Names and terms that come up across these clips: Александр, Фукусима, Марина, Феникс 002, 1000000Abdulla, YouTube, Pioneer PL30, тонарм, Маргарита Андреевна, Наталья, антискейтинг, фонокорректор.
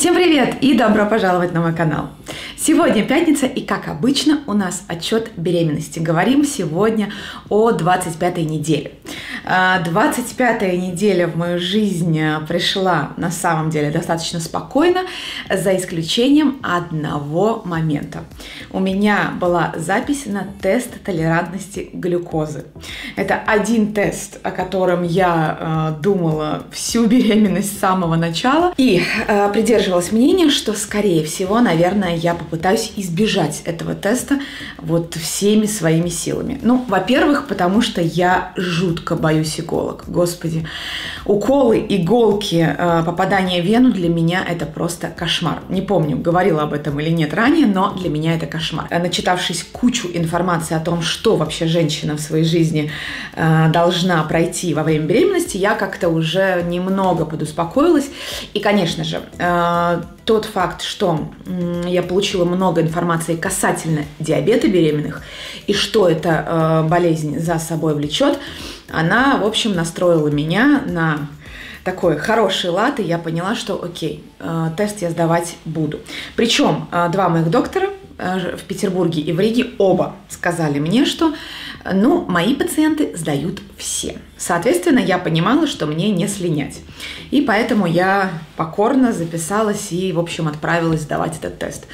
Всем привет и добро пожаловать на мой канал! Сегодня пятница и, как обычно, у нас отчет беременности. Говорим сегодня о 25-й неделе. 25-я неделя в мою жизнь пришла на самом деле достаточно спокойно, за исключением одного момента. У меня была запись на тест толерантности глюкозы. Это один тест, о котором я думала всю беременность с самого начала и придерживалась мнение, что, скорее всего, наверное, я попытаюсь избежать этого теста вот всеми своими силами. Ну, во-первых, потому что я жутко боюсь иголок. Господи, уколы, иголки, попадание в вену для меня это просто кошмар. Не помню, говорила об этом или нет ранее, но для меня это кошмар. Начитавшись кучу информации о том, что вообще женщина в своей жизни должна пройти во время беременности, я как-то уже немного подуспокоилась. И, конечно же, тот факт, что я получила много информации касательно диабета беременных и что эта болезнь за собой влечет, она, в общем, настроила меня на такой хороший лад, и я поняла, что окей, тест я сдавать буду. Причем два моих доктора в Петербурге и в Риге оба сказали мне, что, ну, мои пациенты сдают все. Соответственно, я понимала, что мне не слинять. И поэтому я покорно записалась и, в общем, отправилась сдавать этот тест.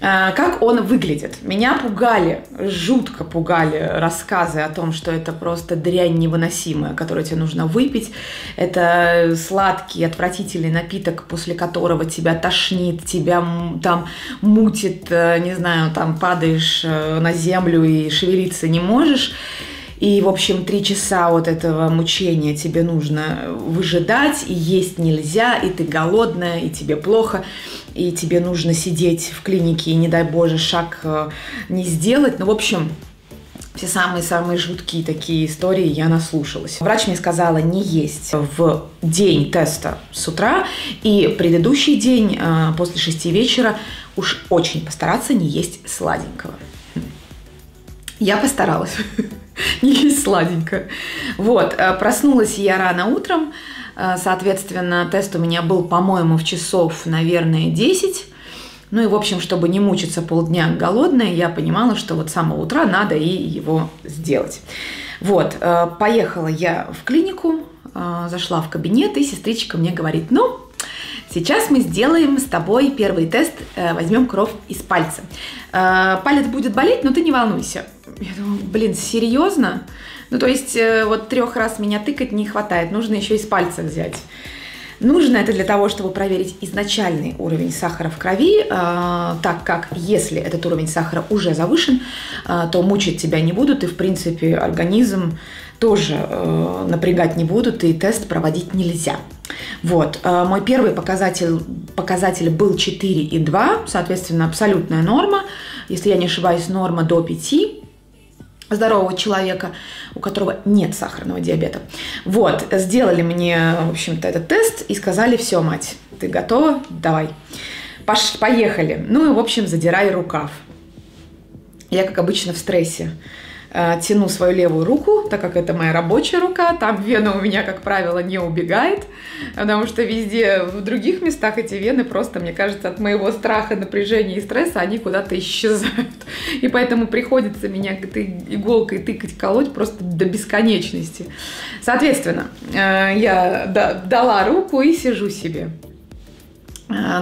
Как он выглядит? Меня пугали, жутко пугали рассказы о том, что это просто дрянь невыносимая, которую тебе нужно выпить. Это сладкий, отвратительный напиток, после которого тебя тошнит, тебя там мутит, не знаю, там падаешь на землю и шевелиться не можешь. И, в общем, 3 часа вот этого мучения тебе нужно выжидать, и есть нельзя, и ты голодная, и тебе плохо, и тебе нужно сидеть в клинике, и, не дай боже, шаг не сделать. Ну, в общем, все самые-самые жуткие такие истории я наслушалась. Врач мне сказала не есть в день теста с утра, и предыдущий день после 6 вечера уж очень постараться не есть сладенького. Я постаралась. Не есть сладенько. Вот, проснулась я рано утром, соответственно, тест у меня был, по-моему, в часов, наверное, 10. Ну и, в общем, чтобы не мучиться полдня голодная, я понимала, что вот с самого утра надо и его сделать. Вот, поехала я в клинику, зашла в кабинет, и сестричка мне говорит, ну, сейчас мы сделаем с тобой первый тест, возьмем кровь из пальца. Палец будет болеть, но ты не волнуйся. Я думаю, блин, серьезно? Ну, то есть, вот 3 раз меня тыкать не хватает, нужно еще и с пальца взять. Нужно это для того, чтобы проверить изначальный уровень сахара в крови, так как если этот уровень сахара уже завышен, то мучить тебя не будут, и, в принципе, организм тоже напрягать не будут, и тест проводить нельзя. Вот, мой первый показатель был 4,2, соответственно, абсолютная норма. Если я не ошибаюсь, норма до 5 здорового человека, у которого нет сахарного диабета. Вот, сделали мне, в общем-то, этот тест и сказали, все, мать, ты готова? Давай. Поехали. Ну и, в общем, задирай рукав. Я, как обычно, в стрессе тяну свою левую руку, так как это моя рабочая рука, там вена у меня, как правило, не убегает, потому что везде, в других местах эти вены просто, мне кажется, от моего страха, напряжения и стресса они куда-то исчезают. И поэтому приходится меня иголкой тыкать, колоть просто до бесконечности. Соответственно, я дала руку и сижу себе.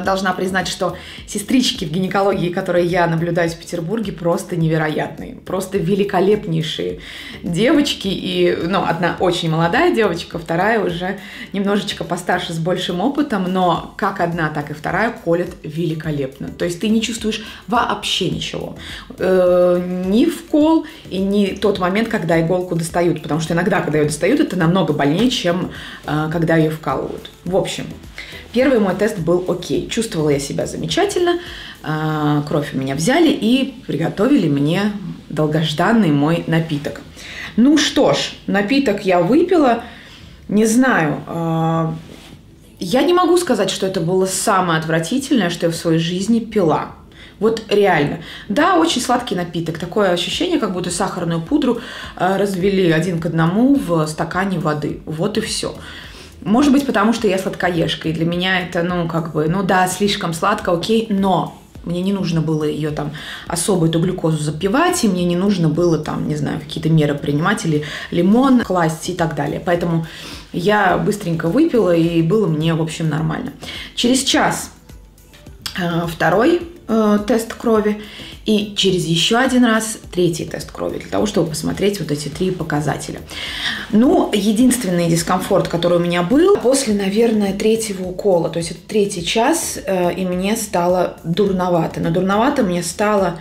Должна признать, что сестрички в гинекологии, которые я наблюдаю в Петербурге, просто невероятные, просто великолепнейшие девочки. И, ну, одна очень молодая девочка, вторая уже немножечко постарше, с большим опытом, но как одна, так и вторая колят великолепно. То есть ты не чувствуешь вообще ничего. Ни вкол и ни тот момент, когда иголку достают, потому что иногда, когда ее достают, это намного больнее, чем когда ее вкалывают. В общем, первый мой тест был окей. Чувствовала я себя замечательно, кровь у меня взяли и приготовили мне долгожданный мой напиток. Ну что ж, напиток я выпила, не знаю, я не могу сказать, что это было самое отвратительное, что я в своей жизни пила. Вот реально. Да, очень сладкий напиток. Такое ощущение, как будто сахарную пудру развели 1 к 1 в стакане воды. Вот и все. Может быть, потому что я сладкоежка, и для меня это, ну, как бы, ну да, слишком сладко, окей, но мне не нужно было ее там особо эту глюкозу запивать, и мне не нужно было там, не знаю, какие-то меры принимать, или лимон класть и так далее. Поэтому я быстренько выпила, и было мне, в общем, нормально. Через час второй тест крови, и через еще один раз третий тест крови, для того, чтобы посмотреть вот эти три показателя. Ну, единственный дискомфорт, который у меня был, после, наверное, третьего укола, то есть это третий час, и мне стало дурновато. Но дурновато мне стало,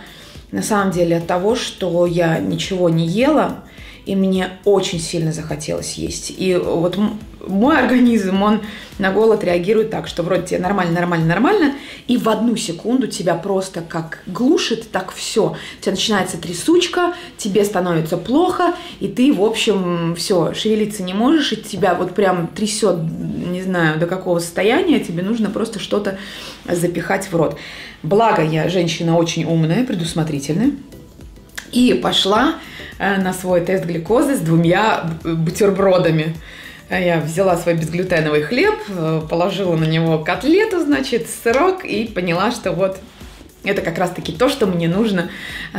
на самом деле, от того, что я ничего не ела, и мне очень сильно захотелось есть. И вот мой организм, он на голод реагирует так, что вроде тебе нормально, нормально, нормально, и в одну секунду тебя просто как глушит, так все. У тебя начинается трясучка, тебе становится плохо, и ты, в общем, все, шевелиться не можешь, и тебя вот прям трясет, не знаю, до какого состояния, тебе нужно просто что-то запихать в рот. Благо, я женщина очень умная, предусмотрительная, и пошла на свой тест глюкозы с двумя бутербродами. Я взяла свой безглютеновый хлеб, положила на него котлету, значит, сырок, и поняла, что вот это как раз-таки то, что мне нужно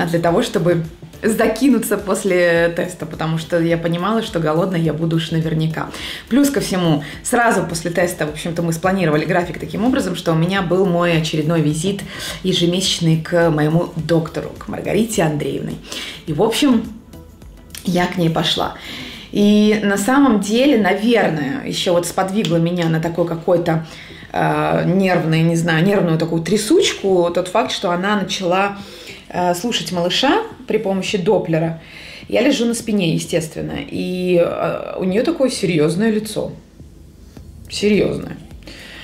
для того, чтобы закинуться после теста, потому что я понимала, что голодной я буду уж наверняка. Плюс ко всему, сразу после теста, в общем-то, мы спланировали график таким образом, что у меня был мой очередной визит ежемесячный к моему доктору, к Маргарите Андреевне. И, в общем, я к ней пошла. И на самом деле, наверное, еще вот сподвигло меня на такой какой-то нервный, не знаю, нервную такую трясучку тот факт, что она начала слушать малыша при помощи доплера. Я лежу на спине, естественно, и у нее такое серьезное лицо. Серьезное.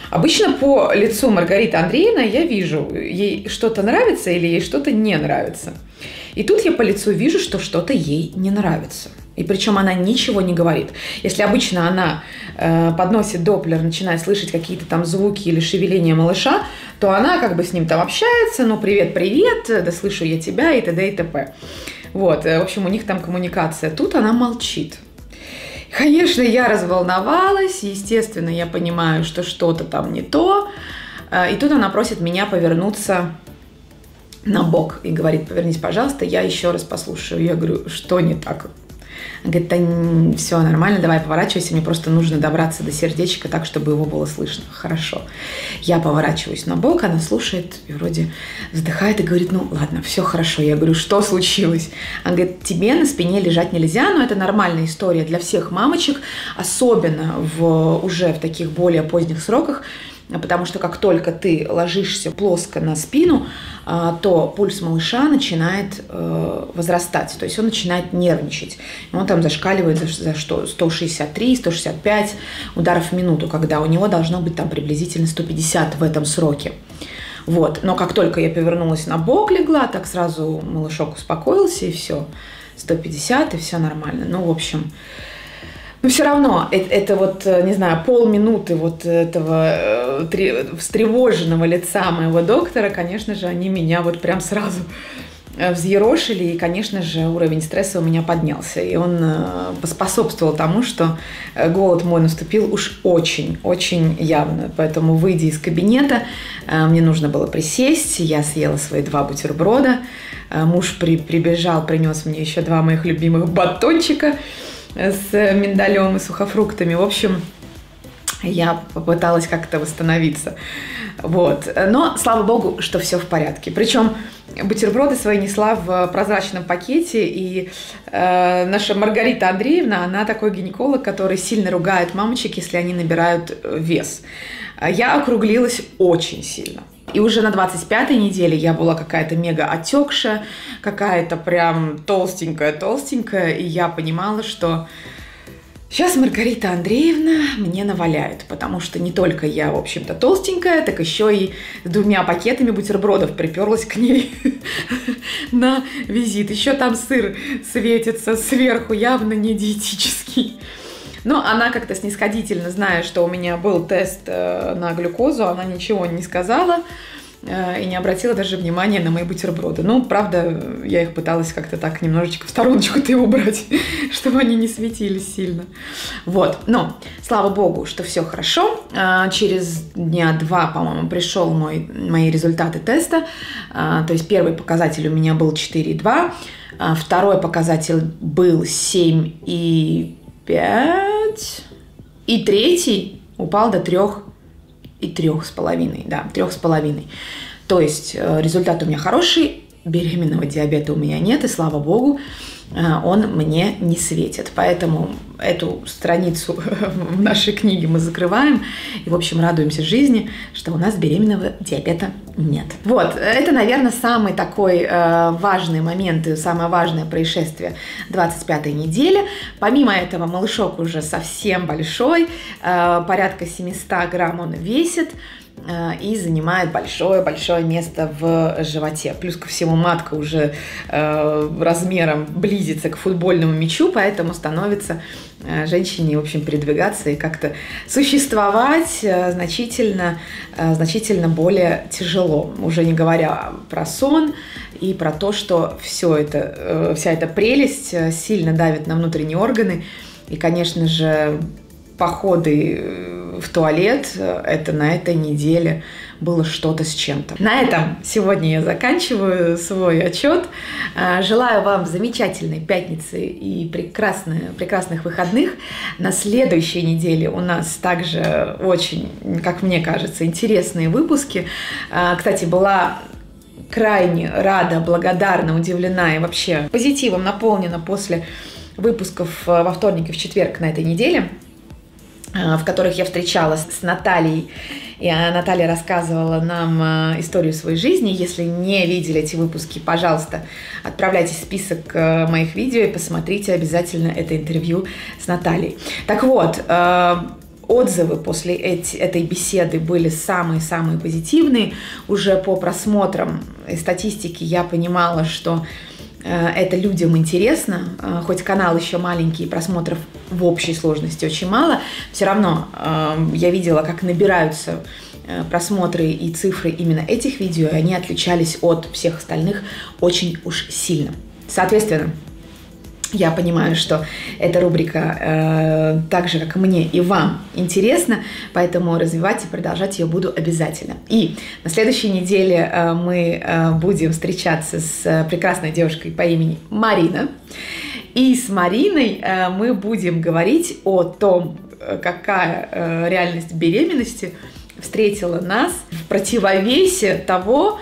Обычно по лицу Маргариты Андреевны я вижу, ей что-то нравится или ей что-то не нравится. И тут я по лицу вижу, что что-то ей не нравится. И причем она ничего не говорит. Если обычно она подносит доплер, начинает слышать какие-то там звуки или шевеления малыша, то она как бы с ним там общается, ну привет-привет, да слышу я тебя и т.д. и т.п. Вот, в общем, у них там коммуникация. Тут она молчит. Конечно, я разволновалась, естественно, я понимаю, что что-то там не то. И тут она просит меня повернуться на бок и говорит: повернись, пожалуйста, я еще раз послушаю. Я говорю: что не так? Говорит: да все нормально, давай поворачивайся, мне просто нужно добраться до сердечка так, чтобы его было слышно. Хорошо. Я поворачиваюсь на бок, она слушает и вроде вздыхает и говорит: ну ладно, все хорошо. Я говорю: что случилось? Она говорит: тебе на спине лежать нельзя, но это нормальная история для всех мамочек, особенно уже в таких более поздних сроках, потому что как только ты ложишься плоско на спину, то пульс малыша начинает возрастать, то есть он начинает нервничать. Он там зашкаливает за 163-165 ударов в минуту, когда у него должно быть там приблизительно 150 в этом сроке. Вот. Но как только я повернулась на бок, легла, так сразу малышок успокоился, и все, 150, и все нормально. Ну, в общем... Но все равно это вот, не знаю, полминуты вот этого встревоженного лица моего доктора, конечно же, они меня вот прям сразу взъерошили, и, конечно же, уровень стресса у меня поднялся. И он поспособствовал тому, что голод мой наступил уж очень-очень явно. Поэтому, выйдя из кабинета, мне нужно было присесть, я съела свои два бутерброда, муж прибежал, принес мне еще два моих любимых батончика с миндалем и сухофруктами. В общем, я попыталась как-то восстановиться. Вот. Но, слава богу, что все в порядке. Причем бутерброды свои несла в прозрачном пакете, и наша Маргарита Андреевна, она такой гинеколог, который сильно ругает мамочек, если они набирают вес. Я округлилась очень сильно. И уже на 25-й неделе я была какая-то мега отекшая, какая-то прям толстенькая-толстенькая, и я понимала, что сейчас Маргарита Андреевна мне наваляет, потому что не только я, в общем-то, толстенькая, так еще и с двумя пакетами бутербродов приперлась к ней на визит. Еще там сыр светится сверху, явно не диетический. Но она как-то снисходительно, зная, что у меня был тест на глюкозу, она ничего не сказала. и не обратила даже внимания на мои бутерброды. Ну, правда, я их пыталась как-то так немножечко в стороночку-то убрать, чтобы они не светились сильно. Вот, но слава богу, что все хорошо. Через дня два, по-моему, пришел мои результаты теста. То есть первый показатель у меня был 4,2, второй показатель был 7,5, и третий упал до 3,5, да, 3,5. То есть результат у меня хороший, беременного диабета у меня нет, и слава богу, он мне не светит. Поэтому эту страницу в нашей книге мы закрываем и, в общем, радуемся жизни, что у нас беременного диабета нет. Вот, это, наверное, самый такой важный момент и самое важное происшествие 25-й недели. Помимо этого, малышок уже совсем большой, порядка 700 грамм он весит и занимает большое-большое место в животе. Плюс ко всему, матка уже размером близится к футбольному мячу, поэтому становится женщине, в общем, передвигаться и как-то существовать значительно более тяжело, уже не говоря про сон и про то, что вся эта прелесть сильно давит на внутренние органы, и, конечно же, походы в туалет, это на этой неделе было что-то с чем-то. На этом сегодня я заканчиваю свой отчет. Желаю вам замечательной пятницы и прекрасных выходных. На следующей неделе у нас также очень, как мне кажется, интересные выпуски. Кстати, была крайне рада, благодарна, удивлена и вообще позитивом наполнена после выпусков во вторник и в четверг на этой неделе, в которых я встречалась с Натальей, и Наталья рассказывала нам историю своей жизни. Если не видели эти выпуски, пожалуйста, отправляйте список моих видео и посмотрите обязательно это интервью с Натальей. Так вот, отзывы после этой беседы были самые-самые позитивные. Уже по просмотрам и статистике я понимала, что это людям интересно, хоть канал еще маленький, просмотров в общей сложности очень мало, все равно я видела, как набираются просмотры и цифры именно этих видео, и они отличались от всех остальных очень уж сильно. Соответственно, я понимаю, что эта рубрика так же, как и мне, и вам интересна, поэтому развивать и продолжать ее буду обязательно. И на следующей неделе мы будем встречаться с прекрасной девушкой по имени Марина. И с Мариной мы будем говорить о том, какая реальность беременности встретила нас в противовесе того,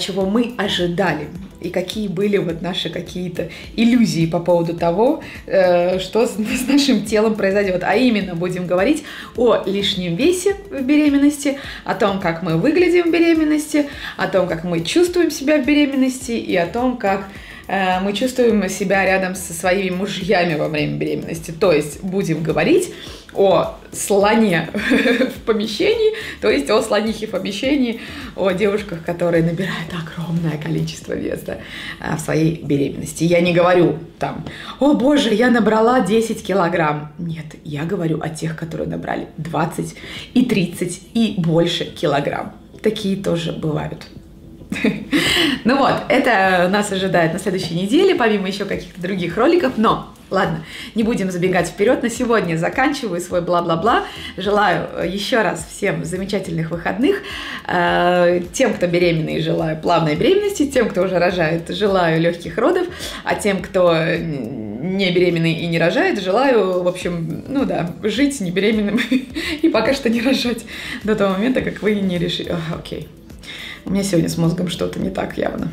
чего мы ожидали, и какие были вот наши какие-то иллюзии по поводу того, что с нашим телом произойдет. А именно будем говорить о лишнем весе в беременности, о том, как мы выглядим в беременности, о том, как мы чувствуем себя в беременности, и о том, как мы чувствуем себя рядом со своими мужьями во время беременности. То есть будем говорить о слоне в помещении, то есть о слонихе в помещении, о девушках, которые набирают огромное количество веса в своей беременности. Я не говорю там: «О боже, я набрала 10 килограмм». Нет, я говорю о тех, которые набрали 20 и 30 и больше килограмм. Такие тоже бывают. Ну вот, это нас ожидает на следующей неделе, помимо еще каких-то других роликов. Но, ладно, не будем забегать вперед. На сегодня заканчиваю свой бла-бла-бла. Желаю еще раз всем замечательных выходных. Тем, кто беременный, желаю плавной беременности. Тем, кто уже рожает, желаю легких родов. А тем, кто не беременный и не рожает, желаю, в общем, ну да, жить не беременным и пока что не рожать до того момента, как вы не решите. Окей. У меня сегодня с мозгом что-то не так явно.